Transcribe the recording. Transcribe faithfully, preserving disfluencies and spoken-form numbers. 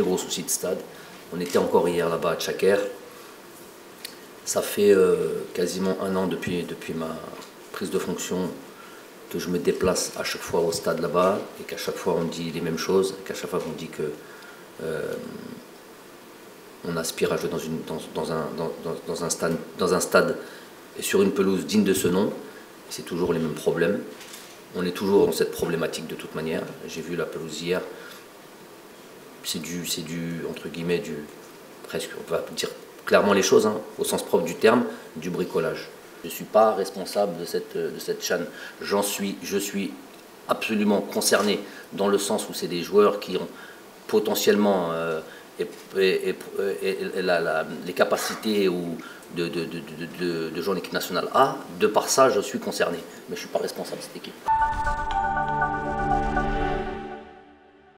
très gros souci de stade. On était encore hier là-bas à Tchaker. Ça fait euh, quasiment un an depuis, depuis ma prise de fonction que je me déplace à chaque fois au stade là-bas et qu'à chaque fois on dit les mêmes choses, qu'à chaque fois on dit que euh, on aspire à jouer dans, une, dans, dans, un, dans, dans, un stade, dans un stade et sur une pelouse digne de ce nom. C'est toujours les mêmes problèmes. On est toujours dans cette problématique de toute manière. J'ai vu la pelouse hier. C'est du, c'est du, entre guillemets, du, presque, on va dire clairement les choses, hein, au sens propre du terme, du bricolage. Je ne suis pas responsable de cette, de cette chaîne. J'en suis, je suis absolument concerné dans le sens où c'est des joueurs qui ont potentiellement euh, et, et, et, et la, la, les capacités ou de, de, de, de, de, de jouer en équipe nationale A. De par ça, je suis concerné, mais je ne suis pas responsable de cette équipe.